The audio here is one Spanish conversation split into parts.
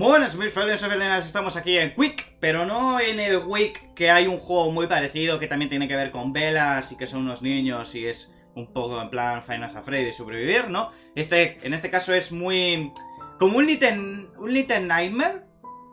Buenas, mis familiares felinas, estamos aquí en Wick, pero no en el Wick, que hay un juego muy parecido que también tiene que ver con velas y que son unos niños y es un poco en plan Finance Afraid de sobrevivir, ¿no? En este caso es muy... como un Little Nightmare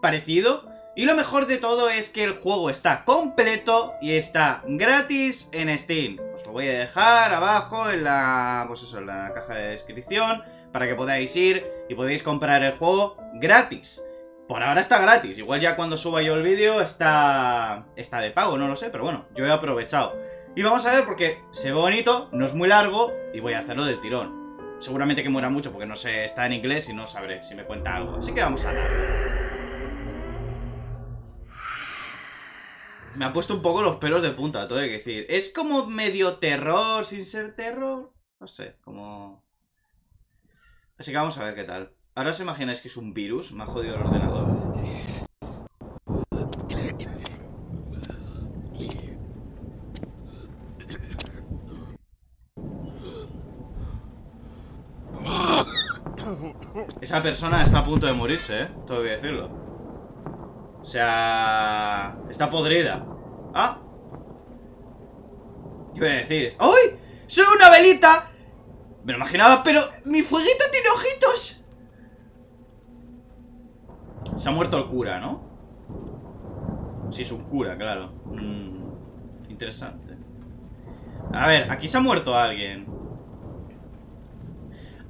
parecido. Y lo mejor de todo es que el juego está completo y está gratis en Steam. Os lo voy a dejar abajo en la, pues eso, en la caja de descripción para que podáis ir y podéis comprar el juego gratis. Por ahora está gratis. Igual ya cuando suba yo el vídeo está de pago, no lo sé, pero bueno, yo he aprovechado. Y vamos a ver porque se ve bonito, no es muy largo y voy a hacerlo del tirón. Seguramente que muera mucho porque no sé, está en inglés y no sabré si me cuenta algo. Así que vamos a darle. Me ha puesto un poco los pelos de punta, todo hay que decir. Es como medio terror, sin ser terror. No sé, como... Así que vamos a ver qué tal. Ahora os imagináis que es un virus. Me ha jodido el ordenador. Esa persona está a punto de morirse, ¿eh? Todo hay que decirlo. O sea... está podrida. ¿Ah? ¿Qué voy a decir? ¡Ay! ¡Soy una velita! Me lo imaginaba, pero... ¡mi fueguito tiene ojitos! Se ha muerto el cura, ¿no? Sí, es un cura, claro. Interesante. A ver, aquí se ha muerto alguien.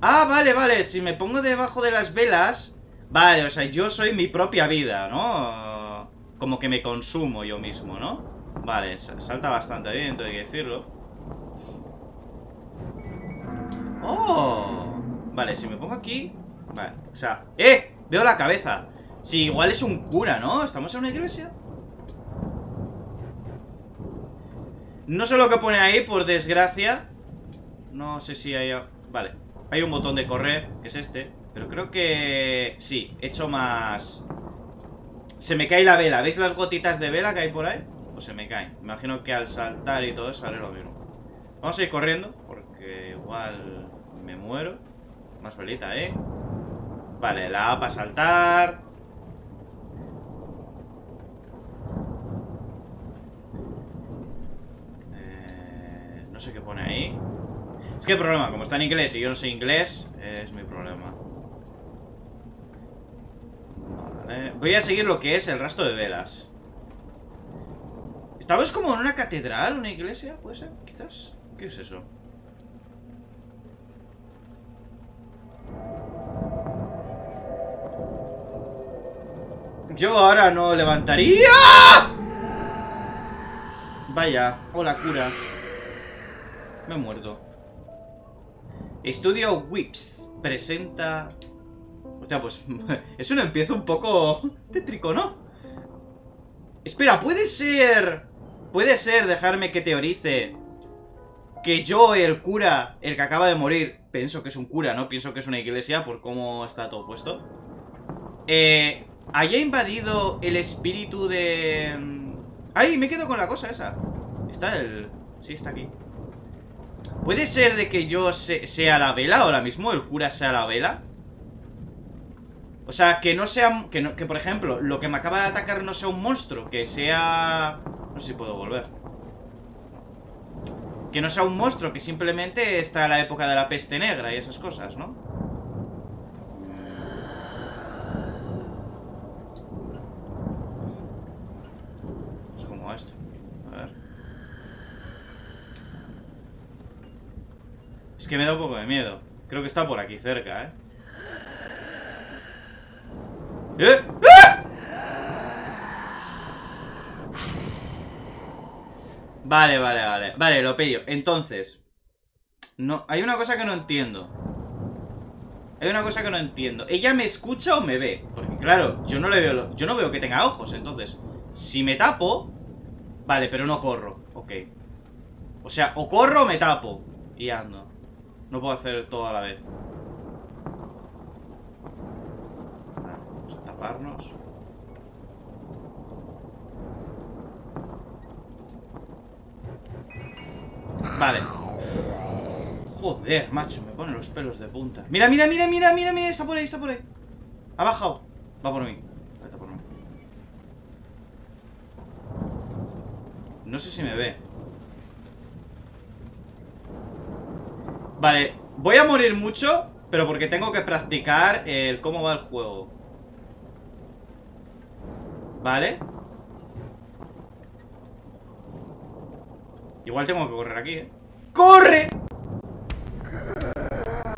Ah, vale, vale. Si me pongo debajo de las velas... Vale, o sea, yo soy mi propia vida, ¿no? Como que me consumo yo mismo, ¿no? Vale, salta bastante bien, entonces hay que decirlo. ¡Oh! Vale, si me pongo aquí... Vale, o sea... ¡Eh! Veo la cabeza. Sí, igual es un cura, ¿no? ¿Estamos en una iglesia? No sé lo que pone ahí, por desgracia. No sé si hay... Vale, hay un botón de correr, que es este. Pero creo que... sí, he hecho más... Se me cae la vela. ¿Veis las gotitas de vela que hay por ahí? Pues se me caen. Me imagino que al saltar y todo eso haré lo mismo. Vamos a ir corriendo, porque igual me muero. Más velita, ¿eh? Vale, la A para saltar. No sé qué pone ahí. Es que el problema, como está en inglés y yo no sé inglés, es mi problema. Voy a seguir lo que es el rastro de velas. ¿Estamos como en una catedral? ¿Una iglesia? ¿Puede ser? ¿Quizás? ¿Qué es eso? Yo ahora no levantaría. Vaya, hola cura. Me he muerto. Studio Whip presenta... O sea, pues es un empiezo un poco tétrico, ¿no? Espera, puede ser, dejarme que teorice que yo, el cura, el que acaba de morir, pienso que es un cura, ¿no? Pienso que es una iglesia por cómo está todo puesto. Haya invadido el espíritu de... ¡Ay! Me quedo con la cosa esa. Está el... Sí, está aquí. ¿Puede ser de que yo sea la vela ahora mismo? ¿El cura sea la vela? O sea, que no sea... Que por ejemplo, lo que me acaba de atacar no sea un monstruo. Que sea... No sé si puedo volver. Que no sea un monstruo. Que simplemente está en la época de la peste negra y esas cosas, ¿no? Es como esto. A ver. Es que me da un poco de miedo. Creo que está por aquí cerca, ¿eh? ¿Eh? ¡Ah! Vale, vale, vale. Vale, lo pillo. Entonces, no, hay una cosa que no entiendo. Hay una cosa que no entiendo. ¿Ella me escucha o me ve? Porque claro, yo no le veo, yo no veo que tenga ojos. Entonces, si me tapo... Vale, pero no corro. Ok. O sea, o corro o me tapo. Y ando. No puedo hacer todo a la vez. Taparnos. Vale. Joder, macho, me pone los pelos de punta. Mira, mira, mira, mira, mira, mira. Está por ahí, está por ahí. Ha bajado. Va por mí. Vete por mí. No sé si me ve. Vale, voy a morir mucho, pero porque tengo que practicar el cómo va el juego. Vale. Igual tengo que correr aquí, ¿eh? ¡Corre!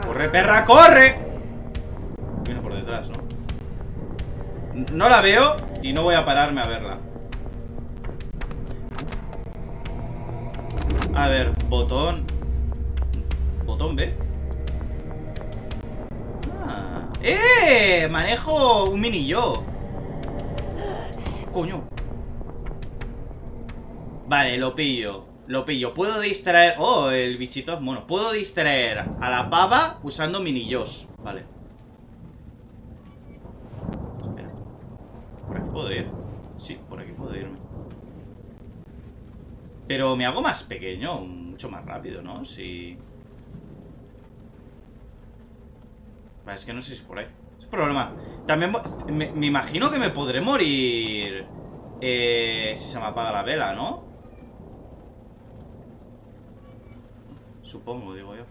¡Corre, perra, corre! Viene por detrás, ¿no? No la veo y no voy a pararme a verla. A ver, botón. Botón B. Ah. ¡Eh! Manejo un mini yo. Coño. Vale, lo pillo. Lo pillo. Puedo distraer. Oh, el bichito es mono. Puedo distraer a la pava usando minillos. Vale. Espera. ¿Por aquí puedo ir? Sí, por aquí puedo irme. Pero me hago más pequeño, mucho más rápido, ¿no? Si... Vale, es que no sé si por ahí. Es un problema. También me imagino que me podré morir si se me apaga la vela, ¿no? Supongo, digo yo.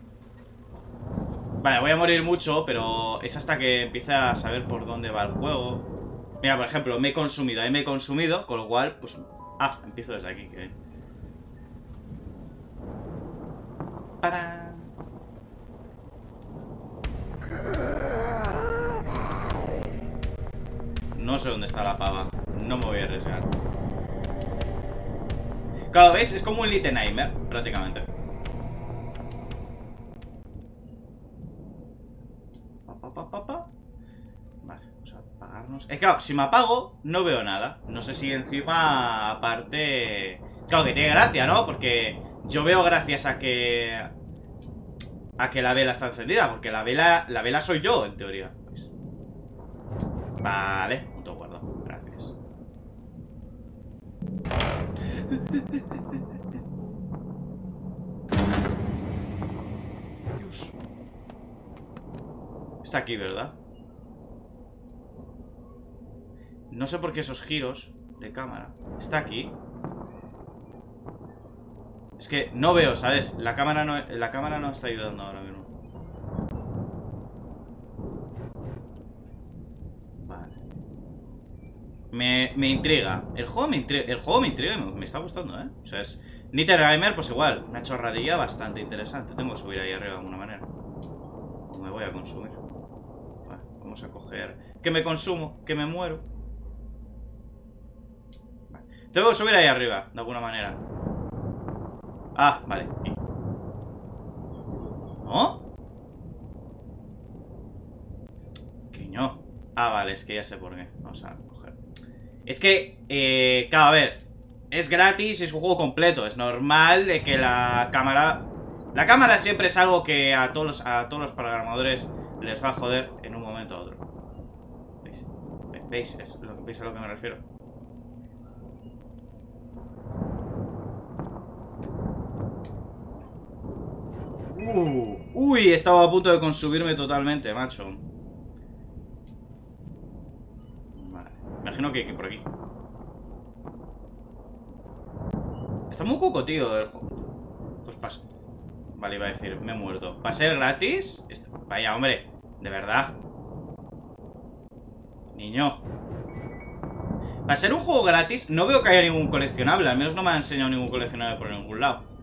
Vale, voy a morir mucho, pero es hasta que empiece a saber por dónde va el juego. Mira, por ejemplo, me he consumido, ahí me he consumido, con lo cual, pues... Ah, empiezo desde aquí, que... Para. No sé dónde está la pava. No me voy a arriesgar. Claro, ¿veis? Es como un Little Nightmare, prácticamente. Vale, vamos a apagarnos. Es que, claro, si me apago, no veo nada. No sé si encima, aparte... Claro, que tiene gracia, ¿no? Porque... Yo veo gracias a que... la vela está encendida. Porque la vela soy yo, en teoría. Vale, punto guardo. Gracias. Dios. Está aquí, ¿verdad? No sé por qué esos giros de cámara. Está aquí. Es que no veo, ¿sabes? La cámara no está ayudando ahora mismo. Vale. Me intriga. El juego me intriga y me está gustando, ¿eh? O sea, es... Nitterheimer, pues igual. Una chorradilla bastante interesante. Tengo que subir ahí arriba de alguna manera. O me voy a consumir. Vale, vamos a coger... Que me consumo, que me muero. Vale. Tengo que subir ahí arriba, de alguna manera. Ah, vale. ¿No? Que no. Ah, vale, es que ya sé por qué. Vamos a coger. Es que, claro, a ver. Es gratis y es un juego completo. Es normal de que la cámara... La cámara siempre es algo que a todos los programadores les va a joder en un momento a otro. ¿Veis? ¿Veis? Es lo que veis a lo que me refiero. Uy, estaba a punto de consumirme totalmente, macho. Vale, imagino que por aquí. Está muy cuco, tío, el juego. Pues paso. Vale, iba a decir, me he muerto. ¿Va a ser gratis? Vaya, hombre, de verdad. Niño. ¿Va a ser un juego gratis? No veo que haya ningún coleccionable. Al menos no me ha enseñado ningún coleccionable por ningún lado.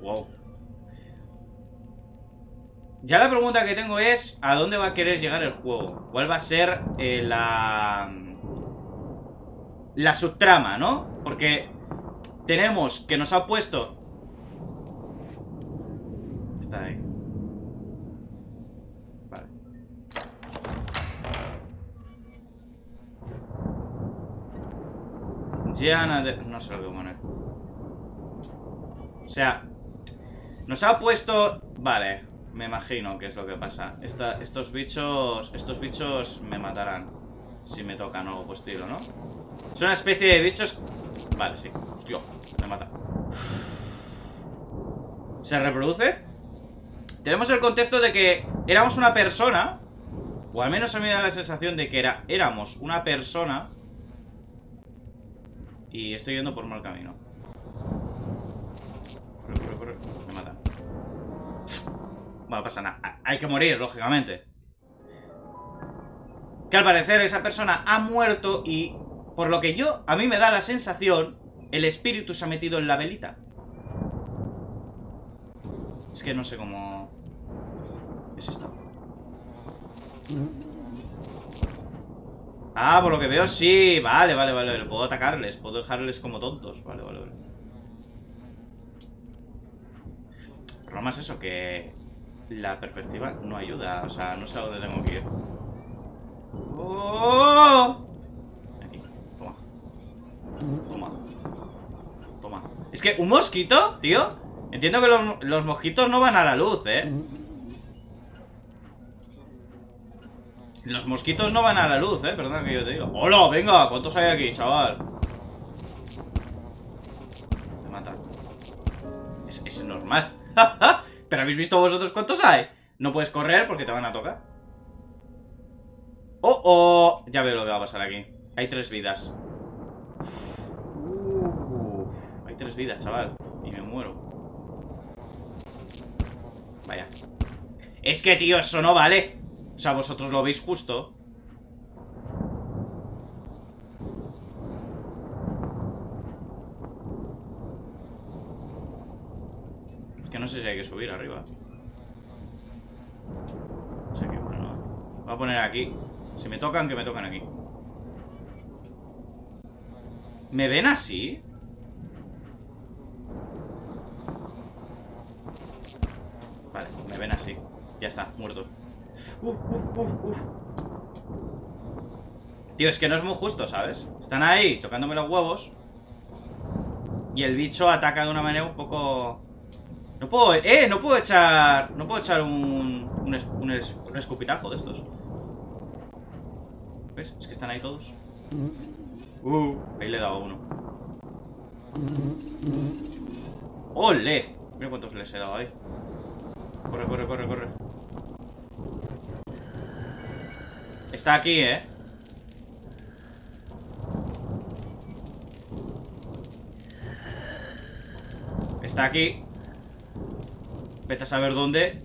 Wow. Ya la pregunta que tengo es ¿a dónde va a querer llegar el juego? ¿Cuál va a ser la subtrama, ¿no? Porque tenemos que nos ha puesto... Está ahí. Vale. Gianna de... No sé lo que voy a poner. O sea... Nos ha puesto... Vale, me imagino que es lo que pasa. Estos bichos me matarán. Si me tocan algo, pues tiro, ¿no? Es una especie de bichos... Vale, sí. Hostia, me mata. ¿Se reproduce? Tenemos el contexto de que éramos una persona, o al menos a mí me da la sensación de que éramos una persona. Y estoy yendo por mal camino. Corre. Me mata. Bueno, pasa nada. Hay que morir, lógicamente. Que al parecer esa persona ha muerto y, por lo que yo, a mí me da la sensación, el espíritu se ha metido en la velita. Es que no sé cómo... es esto. Ah, por lo que veo, sí. Vale. Puedo atacarles, puedo dejarles como tontos. Vale. El problema es eso, que la perspectiva no ayuda. O sea, no sé a dónde tengo que ir. ¡Oh! Aquí, toma. Es que un mosquito, tío. Entiendo que los mosquitos no van a la luz, ¿eh? Los mosquitos no van a la luz, ¿eh? Perdona que yo te digo. ¡Hola! Venga, ¿cuántos hay aquí, chaval? Me mata. Es normal. ¿Pero habéis visto vosotros cuántos hay? No puedes correr porque te van a tocar. ¡Oh, oh! Ya veo lo que va a pasar aquí. Hay 3 vidas. Hay 3 vidas, chaval. Y me muero. Vaya. Es que, tío, eso no vale. O sea, vosotros lo veis justo. Es que no sé si hay que subir arriba. No sé qué, bueno, no. Voy a poner aquí. Si me tocan, que me tocan aquí. ¿Me ven así? Vale, me ven así. Ya está, muerto. Tío, es que no es muy justo, ¿sabes? Están ahí, tocándome los huevos. Y el bicho ataca de una manera un poco... No puedo... No puedo echar... No puedo echar un escupitajo de estos. ¿Ves? Es que están ahí todos. Ahí le he dado a uno. ¡Ole! Mira cuántos les he dado ahí. Corre. Está aquí, ¿eh? Está aquí. Vete a saber dónde.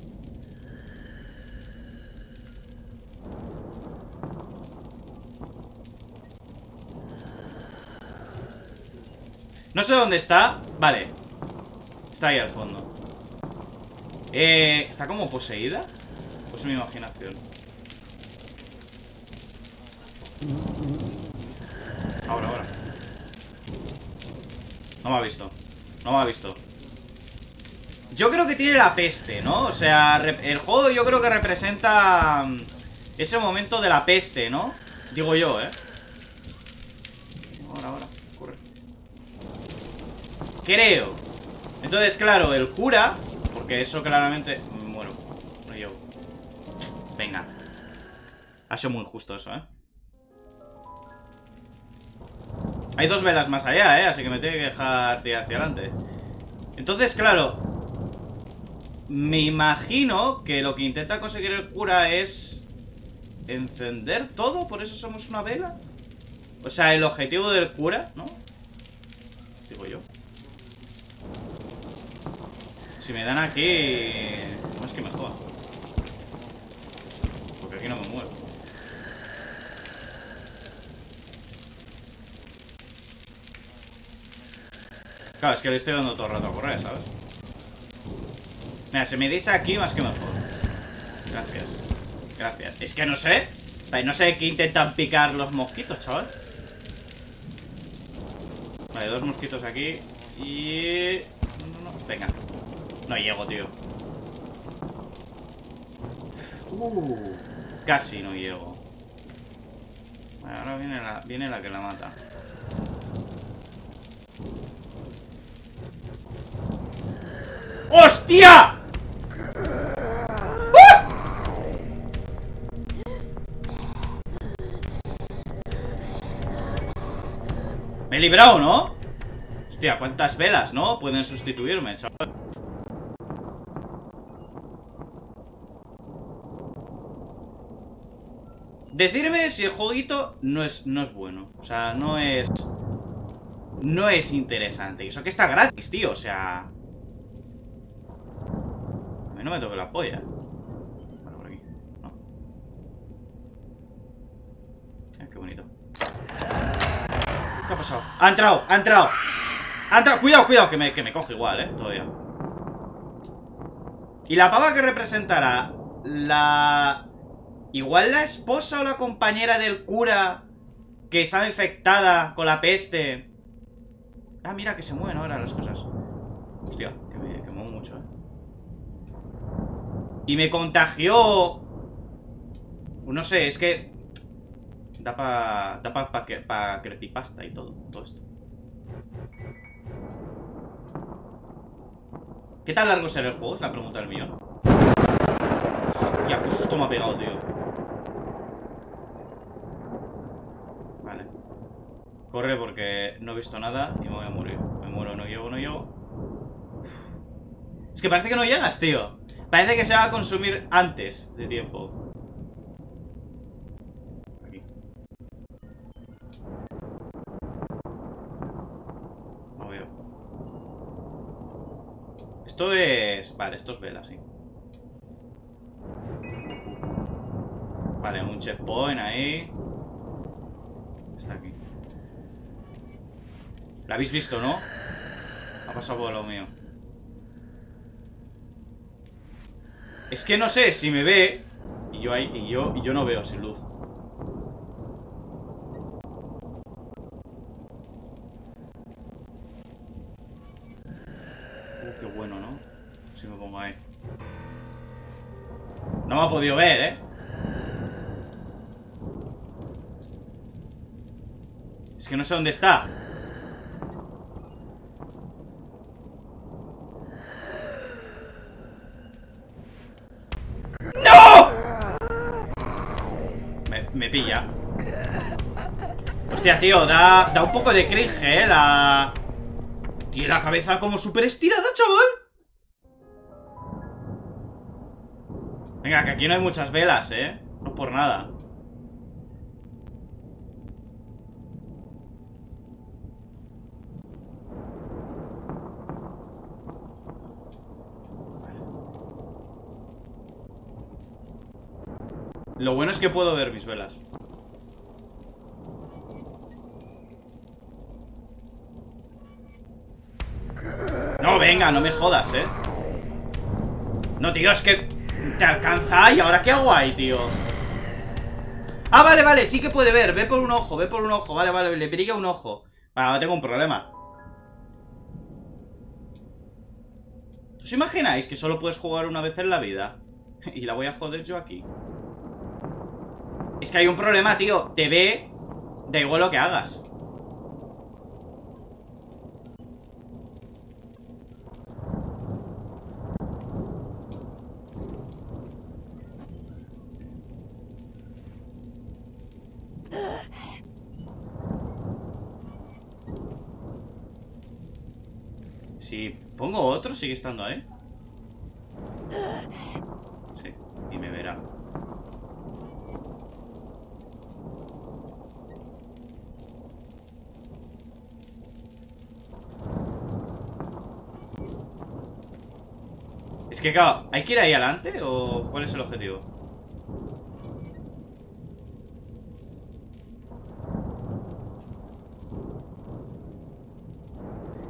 No sé dónde está. Vale. Está ahí al fondo. ¿Está como poseída? Pues en mi imaginación. Ahora. No me ha visto. Yo creo que tiene la peste, ¿no? O sea, el juego yo creo que representa ese momento de la peste, ¿no? Digo yo, ¿eh? Ahora, corre. Creo. Entonces, claro, el cura, porque eso claramente... Me muero. No llego. Venga. Ha sido muy injusto eso, ¿eh? Hay 2 velas más allá, ¿eh? Así que me tengo que dejar tirar hacia adelante. Entonces, claro, me imagino que lo que intenta conseguir el cura es encender todo. Por eso somos una vela. O sea, el objetivo del cura, ¿no? Digo yo. Si me dan aquí... No es que me joda. Porque aquí no me muevo. Claro, es que le estoy dando todo el rato a correr, ¿sabes? Mira, si me deis aquí, más que mejor. Gracias. Es que no sé. No sé qué intentan picar los mosquitos, chaval. Vale, 2 mosquitos aquí. Y... No. Venga. No llego, tío. Casi no llego. Vale, ahora viene la que la mata. ¡Hostia! ¡Ah! Me he librado, ¿no? Hostia, cuántas velas, ¿no? Pueden sustituirme, chaval. Decidme si el jueguito no es bueno. O sea, no es interesante. Eso que está gratis, tío. O sea, a mí no me toque la polla. Vale, por aquí. No. Qué bonito. ¿Qué ha pasado? ¡Ha entrado! ¡Ha entrado! ¡Ha entrado! Cuidado, cuidado, que me coge igual, todavía. Y la pava que representará la... Igual la esposa o la compañera del cura que estaba infectada con la peste. Ah, mira, que se mueven ahora las cosas. Hostia, que me quemó mucho, Y me contagió. No sé, es que... Da pa creepypasta y todo esto. ¿Qué tan largo será el juego? Es la pregunta del millón. Hostia, qué susto me ha pegado, tío. Vale. Corre porque no he visto nada y me voy a morir. Me muero, no llego. Es que parece que no llegas, tío. Parece que se va a consumir antes de tiempo. Esto es... Vale, esto es vela, sí. Vale, un checkpoint ahí. Está aquí. La habéis visto, ¿no? Ha pasado por lo mío. Es que no sé si me ve. Y yo ahí... Y yo no veo sin luz. Qué bueno, ¿no? Si me pongo ahí. No me ha podido ver, Es que no sé dónde está. ¡No! Me pilla. Hostia, tío, da un poco de cringe, la... Tiene la cabeza como súper estirada, chaval. Venga, que aquí no hay muchas velas, No por nada. Lo bueno es que puedo ver mis velas. No, venga, no me jodas, No, tío, es que te alcanza. ¿Y ahora qué hago ahí, tío? Ah, vale, vale, sí que puede ver. Ve por un ojo, Vale, vale, le brilla un ojo. Vale, ahora tengo un problema. ¿Os imagináis que solo puedes jugar una vez en la vida? Y la voy a joder yo aquí. Es que hay un problema, tío. Te ve, da igual lo que hagas. Si pongo otro, sigue estando ahí. Sí, y me verá. Es que, claro, ¿hay que ir ahí adelante o cuál es el objetivo?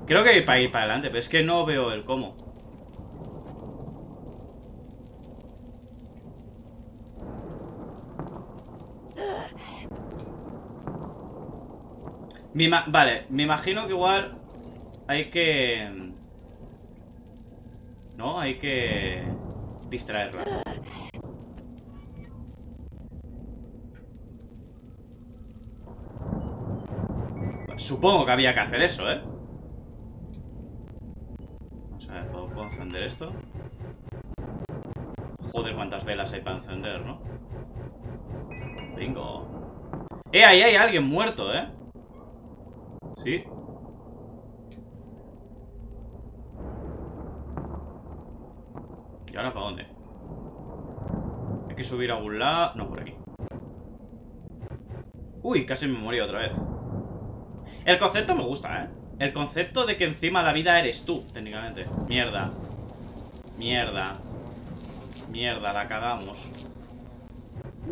Creo que hay para ir para adelante, pero es que no veo el cómo. Vale, me imagino que igual hay que... No, hay que distraerla. Supongo que había que hacer eso, A ver, ¿puedo encender esto? Joder, cuántas velas hay para encender, ¿no? Bingo. Ahí hay alguien muerto, Sí. ¿Y ahora para dónde? Hay que subir a algún lado. No, por aquí. Uy, casi me morí otra vez. El concepto me gusta, ¿eh? El concepto de que encima la vida eres tú, técnicamente. Mierda. Mierda. Mierda, la cagamos.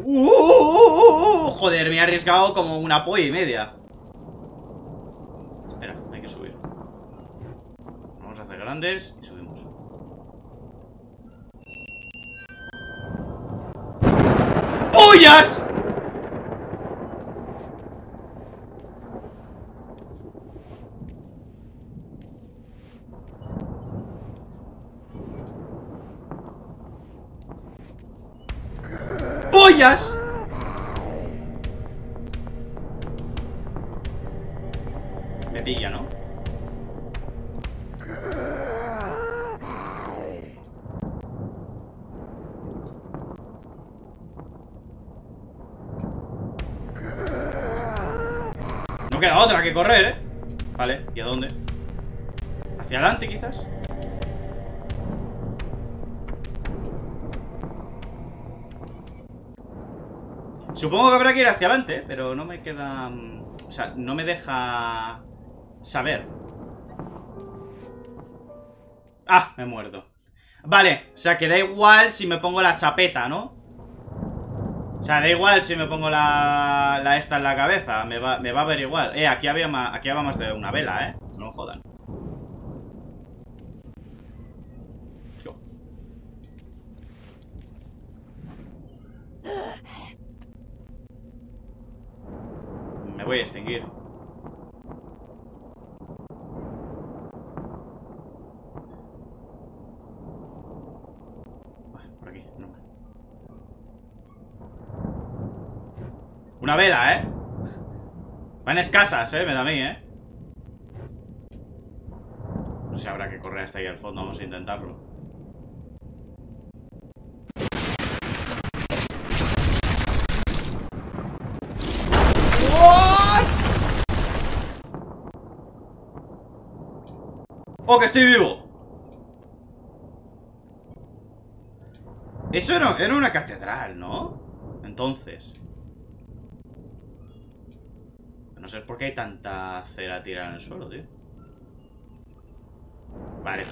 Joder, me he arriesgado como una polla y media. Espera, hay que subir. Vamos a hacer grandes y subimos. ¡Ollas! ¡Pollas! Me pilla, ¿no? No queda otra que correr, ¿eh? Vale, ¿y a dónde? ¿Hacia adelante, quizás? Supongo que habrá que ir hacia adelante, pero no me queda... O sea, no me deja saber. Ah, me he muerto. Vale, o sea que da igual si me pongo la chapeta, ¿no? O sea, da igual si me pongo la esta en la cabeza. Me va a ver igual. Aquí había más, de una vela, ¿eh? No jodan. Me voy a extinguir. Vale, por aquí, no. Una vela, ¿eh? Van escasas, ¿eh? Me da a mí, ¿eh? No sé, habrá que correr hasta ahí al fondo. Vamos a intentarlo. ¡Oh, que estoy vivo! Eso era una catedral, ¿no? Entonces. No sé por qué hay tanta cera tirada en el suelo, tío. Vale.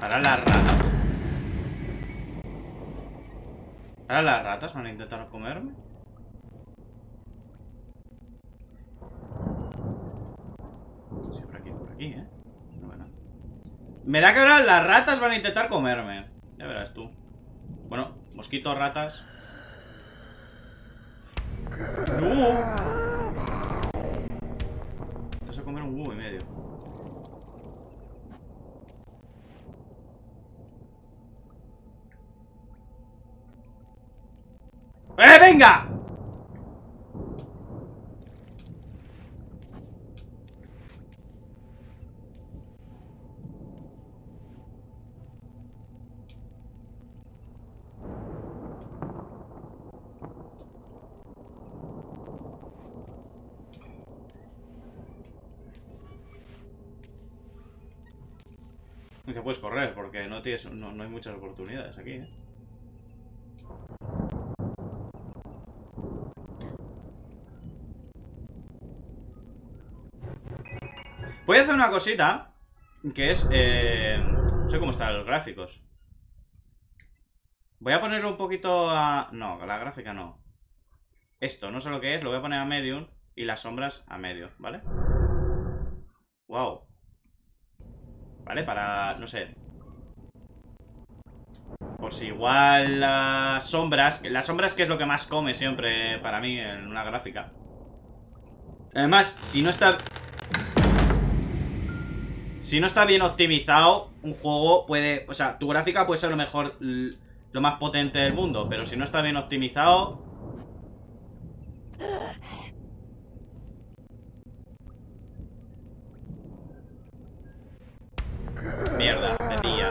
Ahora las ratas. Ahora las ratas van a intentar comerme. Sí, por aquí, ¿eh? Me da que ahora las ratas van a intentar comerme. Ya verás tú. Bueno, mosquitos, ratas. Te vas a comer un huevo y medio. ¡Eh, venga! Que puedes correr, porque no tienes, no hay muchas oportunidades aquí, ¿eh? Voy a hacer una cosita que es... no sé cómo están los gráficos. Voy a ponerlo un poquito a... No, la gráfica no. Esto, no sé lo que es, lo voy a poner a medium y las sombras a medio, ¿vale? Wow. ¿Vale? Para... no sé. Pues igual las sombras... Las sombras que es lo que más come siempre para mí en una gráfica. Además, si no está... Si no está bien optimizado, un juego puede... O sea, tu gráfica puede ser lo mejor... Lo más potente del mundo, pero si no está bien optimizado... Mierda, me pilla.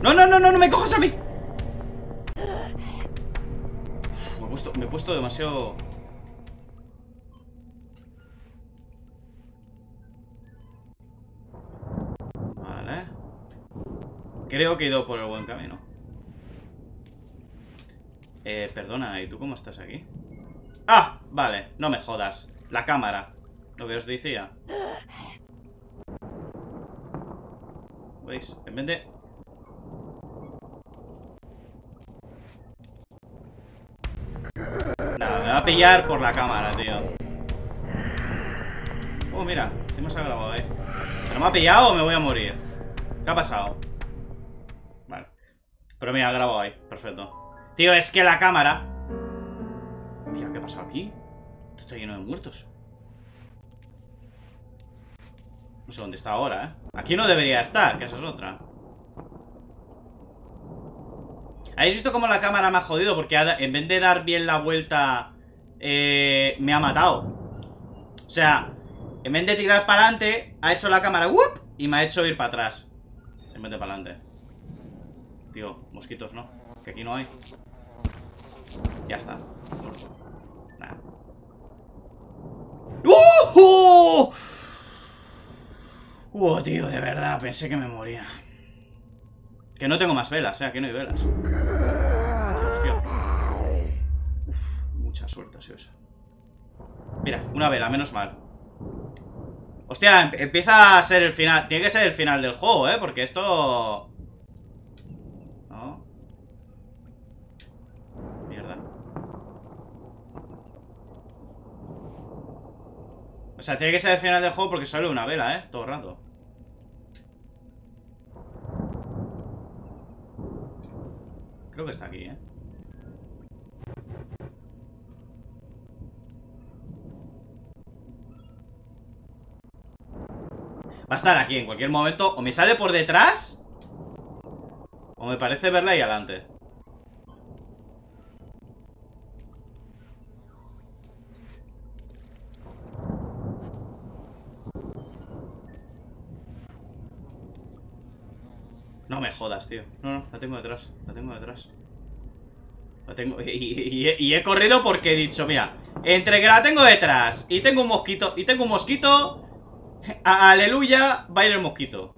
No me cojas a mí. Me he puesto demasiado. Vale. Creo que he ido por el buen camino. Perdona, ¿y tú cómo estás aquí? ¡Ah! Vale, no me jodas. La cámara. Lo que os decía. ¿Veis? En vez de... Nada, me va a pillar por la cámara, tío. Oh, mira, encima se ha grabado ahí. ¿Pero me ha pillado o me voy a morir? ¿Qué ha pasado? Vale. Pero mira, ha grabado ahí, perfecto. Tío, es que la cámara... Tío, ¿qué ha pasado aquí? Estoy lleno de muertos. No sé dónde está ahora, ¿eh? Aquí no debería estar, que esa es otra. ¿Habéis visto cómo la cámara me ha jodido? Porque en vez de dar bien la vuelta, me ha matado. O sea, en vez de tirar para adelante, ha hecho la cámara ¡wup! Y me ha hecho ir para atrás. En vez de para adelante. Tío, mosquitos, ¿no? Que aquí no hay. Ya está. Nada. ¡Uh! ¡Wow, tío! De verdad, pensé que me moría. Que no tengo más velas, ¿eh? Aquí no hay velas. Hostia. Uf, mucha suerte ha sido esa. Mira, una vela, menos mal. Hostia, empieza a ser el final. Tiene que ser el final del juego, ¿eh? Porque esto... No. Mierda. O sea, tiene que ser el final del juego porque sale una vela, ¿eh? Todo el rato. Creo que está aquí, ¿eh? Va a estar aquí en cualquier momento. O me sale por detrás, o me parece verla ahí adelante. No me jodas, tío. No, no, la tengo detrás. La tengo detrás. La tengo... Y he corrido porque he dicho, mira, entre que la tengo detrás y tengo un mosquito, aleluya, va a ir el mosquito.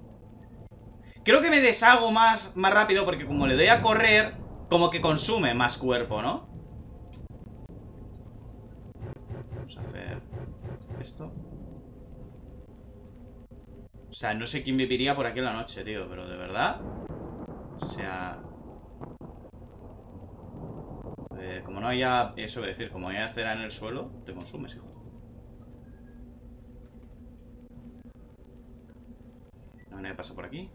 Creo que me deshago más rápido porque como le doy a correr, como que consume más cuerpo, ¿no? Vamos a hacer esto. O sea, no sé quién viviría por aquí en la noche, tío, pero de verdad. O sea... como no haya... Eso voy a decir, como haya cera en el suelo, te consumes, hijo. No, nadie pasa por aquí.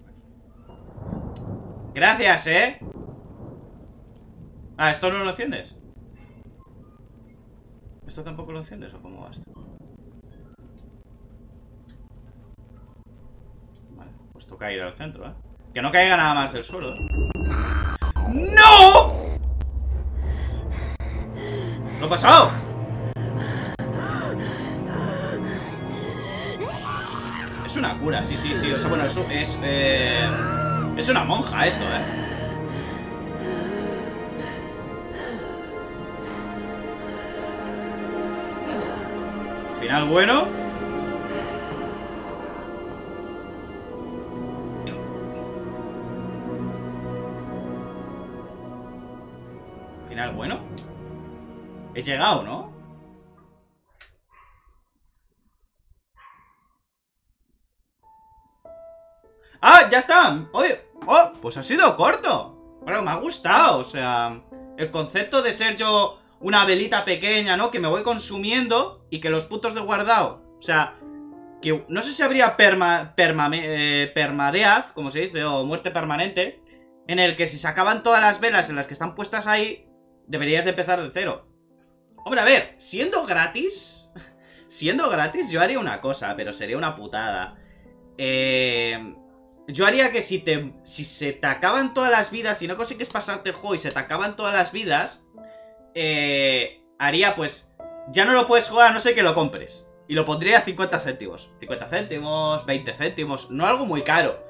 ¡Gracias, eh! Ah, ¿esto no lo enciendes? ¿Esto tampoco lo enciendes o cómo va esto? Pues toca ir al centro, ¿eh? Que no caiga nada más del suelo, ¿eh? ¡No! ¡Lo he pasado! Es una cura, sí, sí, sí. O sea, bueno, es una monja esto, ¿eh? Final bueno. Bueno, he llegado, ¿no? ¡Ah! ¡Ya está! ¡Oye! ¡Oh! Pues ha sido corto. Pero me ha gustado, o sea, el concepto de ser yo una velita pequeña, ¿no? Que me voy consumiendo y que los puntos de guardado, o sea, que no sé si habría permadeath, como se dice, o muerte permanente, en el que si se acaban todas las velas en las que están puestas ahí, deberías de empezar de cero. Hombre, a ver, siendo gratis... Siendo gratis yo haría una cosa, pero sería una putada. Yo haría que si se te acaban todas las vidas, si no consigues pasarte el juego y se te acaban todas las vidas, haría pues... Ya no lo puedes jugar a no ser que lo compres. Y lo pondría a 50 céntimos. 50 céntimos, 20 céntimos, no algo muy caro.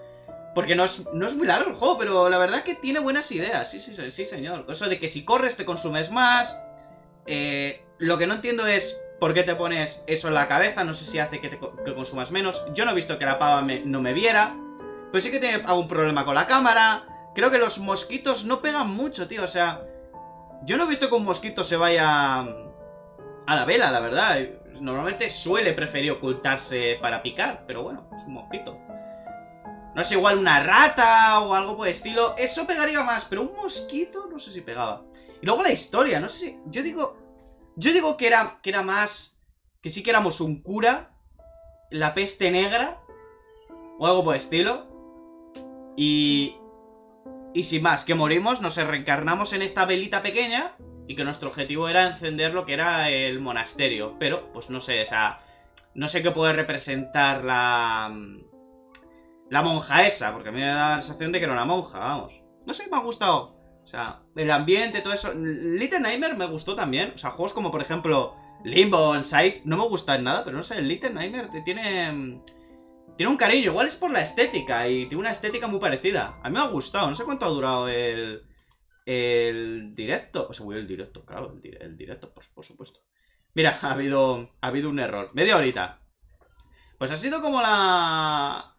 Porque no es muy largo el juego, pero la verdad que tiene buenas ideas. Sí, sí, sí, señor. Eso de que si corres te consumes más. Lo que no entiendo es por qué te pones eso en la cabeza. No sé si hace que consumas menos. Yo no he visto que la pava no me viera. Pero sí que tiene algún problema con la cámara. Creo que los mosquitos no pegan mucho, tío. O sea, Yo no he visto que un mosquito se vaya a la vela, la verdad. Normalmente suele preferir ocultarse para picar, pero bueno, es un mosquito. No es igual una rata o algo por el estilo, eso pegaría más, pero un mosquito no sé si pegaba. Y luego la historia, no sé si... Yo digo que era más... Que sí que éramos un cura, la peste negra o algo por el estilo. Y sin más, que morimos, nos reencarnamos en esta velita pequeña y que nuestro objetivo era encender lo que era el monasterio. Pero, pues no sé, o sea, no sé qué puede representar la monja esa, porque a mí me da la sensación de que era una monja, vamos. No sé, me ha gustado. O sea, el ambiente, todo eso. Little Nightmares me gustó también. O sea, juegos como, por ejemplo, Limbo, Inside, no me gustan nada, pero no sé, Little Nightmares tiene un cariño, igual es por la estética. Y tiene una estética muy parecida. A mí me ha gustado, no sé cuánto ha durado el directo. O sea, el directo, claro, el directo, por supuesto. Mira, ha habido un error. Media horita. Pues ha sido como la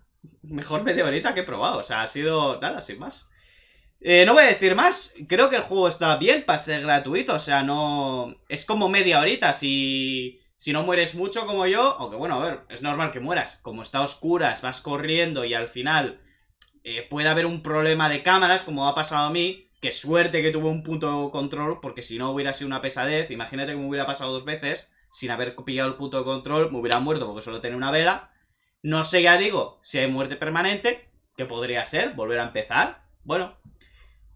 mejor media horita que he probado. O sea, ha sido nada, sin más. No voy a decir más. Creo que el juego está bien para ser gratuito. O sea, no... Es como media horita si... Si no mueres mucho como yo, aunque bueno, a ver, es normal que mueras. Como está a oscuras, vas corriendo y al final puede haber un problema de cámaras, como ha pasado a mí. Que suerte que tuve un punto de control, porque si no hubiera sido una pesadez. Imagínate que me hubiera pasado dos veces sin haber pillado el punto de control, me hubiera muerto porque solo tenía una vela. No sé, ya digo, si hay muerte permanente, que podría ser, volver a empezar. Bueno,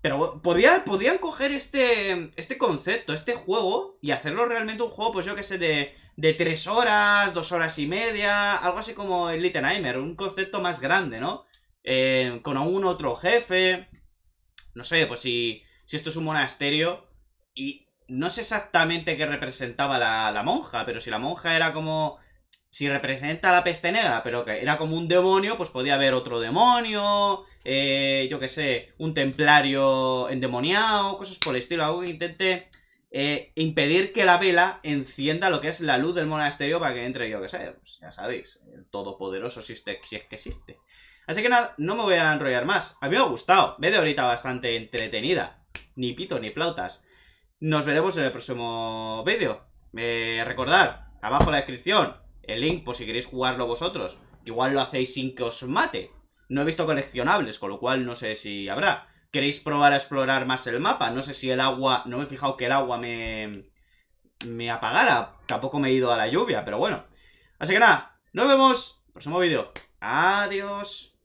pero podían coger este concepto, este juego, y hacerlo realmente un juego, pues yo que sé, de 3 horas, 2 horas y media, algo así como el Little Nightmares, un concepto más grande, ¿no? Con algún otro jefe, no sé, pues si esto es un monasterio, y no sé exactamente qué representaba la monja, pero si la monja era como, si representa la peste negra, pero que era como un demonio, pues podía haber otro demonio, yo qué sé, un templario endemoniado, cosas por el estilo, algo que intente... impedir que la vela encienda lo que es la luz del monasterio para que entre, yo que sé, pues ya sabéis, el todopoderoso, si es que existe. Así que nada, no me voy a enrollar más. A mí me ha gustado, media horita bastante entretenida, ni pito ni flautas. Nos veremos en el próximo vídeo. Recordad, abajo en la descripción el link por si queréis jugarlo vosotros, que igual lo hacéis sin que os mate. No he visto coleccionables, con lo cual no sé si habrá. ¿Queréis probar a explorar más el mapa? No sé si el agua... No me he fijado que el agua me apagara. Tampoco me he ido a la lluvia, pero bueno. Así que nada, nos vemos en el próximo vídeo. Adiós.